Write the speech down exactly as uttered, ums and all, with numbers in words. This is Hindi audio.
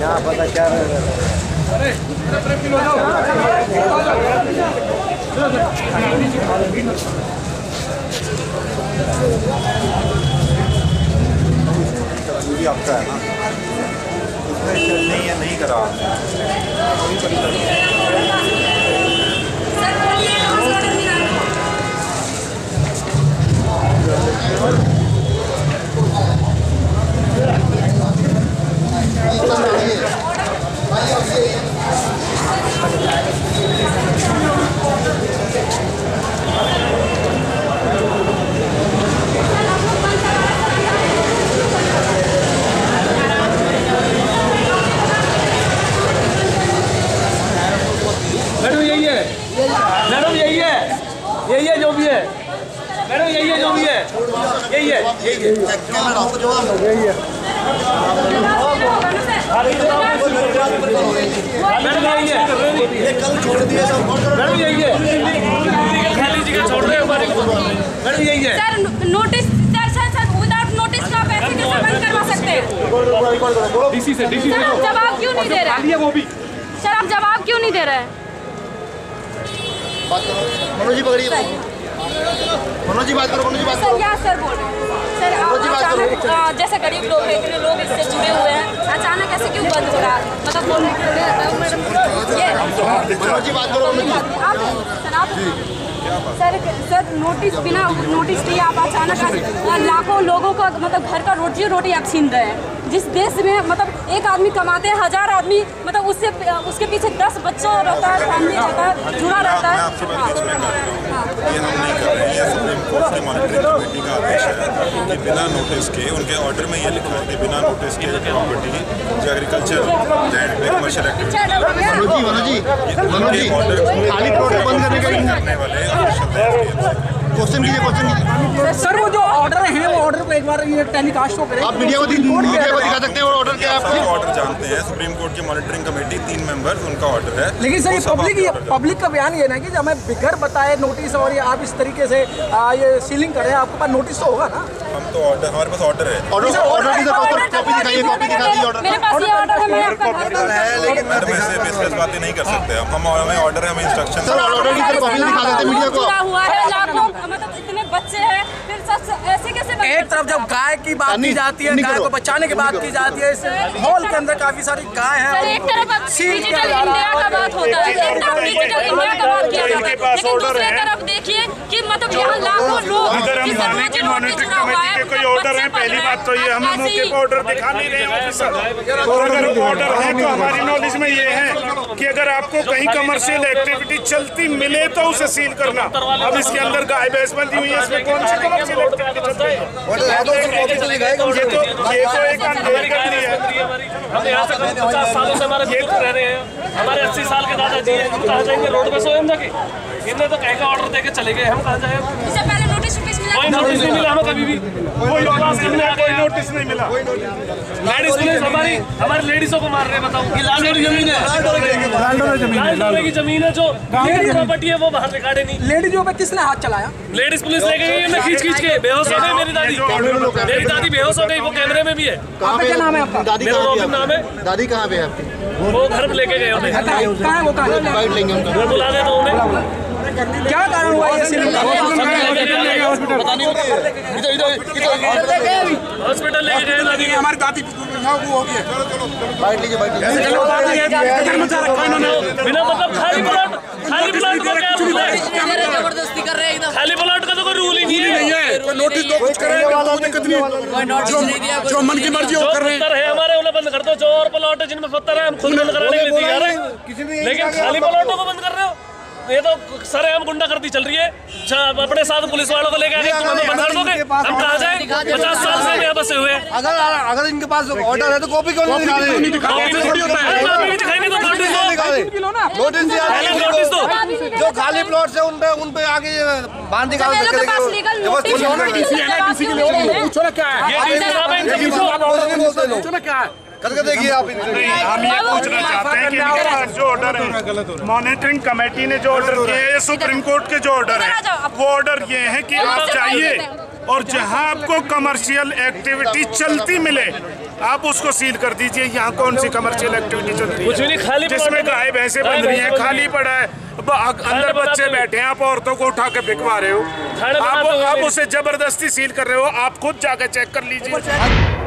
क्या पता क्या आपका है ना, उसमें नहीं है, नहीं करा मैडम, यही है यही है जो भी है मैडम, यही है जो भी है यही है यही है कल छोड़ दिया मैडम, यही है खाली जगह छोड़ रहे हमारे को मैडम, यही है सर। नोटिस करवा सकते हैं डीसी से, डीसी से जवाब क्यों नहीं दे रहे वो भी सर, आप जवाब क्यों नहीं दे रहे हैं? बात करो मनोज जी, पकड़िए मनोज जी, बात करो मनोज जी, बात करो सर। क्या सर बोल सर, आप जैसे गरीब लोग हैं, इतने लोग इससे जुड़े हुए हैं, अचानक ऐसे क्यों बंद हो रहा है? मतलब बोल मनोज जी, बात करो सर। आप सर सर नोटिस बिना नोटिस दिए आप अचानक लाखों लोगों को मतलब घर का रोटी रोटी आप छीन रहे हैं। जिस देश में मतलब एक आदमी कमाते हैं, हजार आदमी मतलब उससे उसके पीछे दस बच्चा रहता है, फैमिली रहता है, जुड़ा रहता है। सुप्रीम कोर्ट की मॉनिटरिंग कमेटी का आदेश है कि बिना नोटिस के, उनके ऑर्डर में ये लिखा है कि बिना नोटिस के प्रॉपर्टी जो एग्रीकल्चर लैंड में कमर्शियल एक्टिविटी क्वेश्चन कीजिए, क्वेश्चन सर। वो जो ऑर्डर है वो ऑर्डर को एक बार ये टेलीकास्ट हो करें, आप मीडिया को दिखा सकते हैं और ऑर्डर क्या है? ऑर्डर जानते हैं, सुप्रीम कोर्ट की मॉनिटरिंग कमेटी तीन मेंबर्स उनका ऑर्डर है। लेकिन सर ये पब्लिक पब्लिक का बयान ये ना कि हमें बिगड़ बताए नोटिस और ये आप इस तरीके से ये सीलिंग करें, आपके पास नोटिस तो होगा ना? हम तो ऑर्डर, हमारे पास ऑर्डर है, लेकिन हम बातें नहीं कर सकते। हम हमें ऑर्डर है, हमें इंस्ट्रक्शन मीडिया को मतलब इतने बच्चे हैं, फिर सब ऐसे कैसे? एक तरफ जब गाय की बात की जाती है, गाय को बचाने की बात की जाती है, इस मॉल के अंदर काफी सारी गाय है, एक तरफ डिजिटल इंडिया का बात होता है, एक तरफ डिजिटल इंडिया का बात किया जाता है, लेकिन दूसरी तरफ देखिए कि मतलब यहाँ लाखों लोग की मॉनिटरिंग कमेटी के कोई ऑर्डर है। पहली बात तो ये हम मौके पर ऑर्डर दिखा नहीं रहे हैं, अगर ऑर्डर है तो हमारी नॉलेज में ये है कि अगर आपको कहीं कमर्शियल एक्टिविटी चलती मिले तो उसे सील करना। अब इसके अंदर गाय भैंस बंधी हुई है, इसमें कौन सी कमर्शियल एक्टिविटी चलती है? ये तो ये तो एक अंधेरी गली है। हम यहाँ से पचास सालों से हमारे देश में रह रहे हैं, हमारे अस्सी साल के दादाजी हैं, हम कहाँ जाएंगे? रोड पे सोएंगे कि इनने तो कहीं का ऑर्डर देके चले गए, हम कहाँ जाएंगे? इससे पहले नोटिस कोई नोटिस नहीं मिला हमें, कभी भी कोई नोटिस नहीं मिला, कोई नोटिस नहीं मिला। लेडीज पुलिस हमारी हमारे लेडीजों को मार रहे हैं, बताओ कि लाल डॉलर जमीन है, लाल डॉलर की जमीन है, जो लेडीज प्रॉपर्टी है वो बाहर निकाले नहीं। लेडीजों पे किसने हाथ चलाया? लेडीज पुलिस ले गई, हमने खींच खींच के बेहोश हो गई, मेरी दादी मेरी दादी बेहोश हो गई, वो कैमरे में भी है। क्या नाम है आपका? मेरा रोबिन नाम है। दादी कहाँ पे है आपकी? वो घर लेके गए उन्हें, बुला रहे तो उन्हें क्या कारण हुआ ये सिर्फ हॉस्पिटल पता नहीं होता। इधर इधर हॉस्पिटल ले गए दादी, हमारी दादी हो गई। चलो चलो बैठ लीजिए, बैठ लीजिए। बिना मतलब खाली प्लॉट, खाली प्लॉट को क्या जबरदस्ती कर रहे हैं? एकदम खाली प्लॉट का तो कोई रूल ही नहीं है, कोई नोटिस दो, कुछ कर रहे हैं जो मन की मर्जी कर रहे हैं। हमारे उन्हें बंद कर दो, जो और प्लॉट है जिनमें पत्थर है हम खुद बंद कराने के लिए जा रहे हैं, लेकिन खाली प्लॉटों को बंद कर रहे हो। ये तो सर हम गुंडा करती चल रही है, अपने साथ पुलिस वालों को लेकर हम कहा जाए? पचास साल से यहाँ बसे हुए। अगर अगर इनके पास ऑर्डर है तो कॉपी क्यों नहीं दिखा रहे? जो खाली प्लॉट है उनपे उनपे आगे बांध दिखा क्या है? करके देखिए आप। हम ये पूछना चाहते हैं कि जो ऑर्डर है मॉनिटरिंग कमेटी ने जो ऑर्डर किए हैं, सुप्रीम कोर्ट के जो ऑर्डर है वो ऑर्डर ये है कि आप चाहिए और जहां आपको कमर्शियल एक्टिविटी चलती मिले आप उसको सील कर दीजिए। यहाँ कौन सी कमर्शियल एक्टिविटी चल रही है जिसमें गाय भैंसे बन रही है, खाली पड़ा है, अंदर बच्चे बैठे हैं, आप औरतों को उठा के बिकवा रहे हो, आप आप उसे जबरदस्ती सील कर रहे हो। आप खुद जाकर चेक कर लीजिए।